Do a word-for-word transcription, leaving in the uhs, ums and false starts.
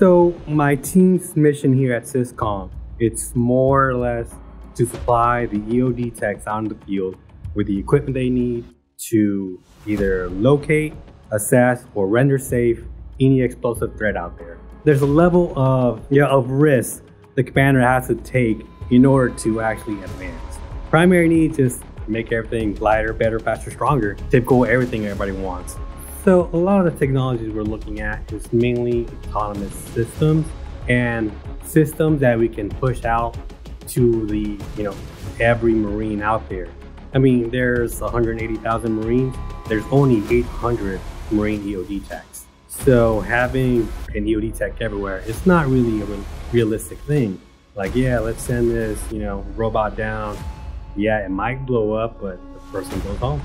So my team's mission here at SysComm, it's more or less to supply the E O D techs on the field with the equipment they need to either locate, assess, or render safe any explosive threat out there. There's a level of, you know, of risk the commander has to take in order to actually advance. Primary needs is make everything lighter, better, faster, stronger. Typical everything everybody wants. So a lot of the technologies we're looking at is mainly autonomous systems and systems that we can push out to the, you know, every Marine out there. I mean, there's one hundred eighty thousand Marines. There's only eight hundred Marine E O D techs. So having an E O D tech everywhere, it's not really a re realistic thing. Like, yeah, let's send this, you know, robot down. Yeah, it might blow up, but the person goes home.